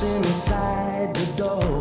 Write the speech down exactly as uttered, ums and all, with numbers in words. just inside the door.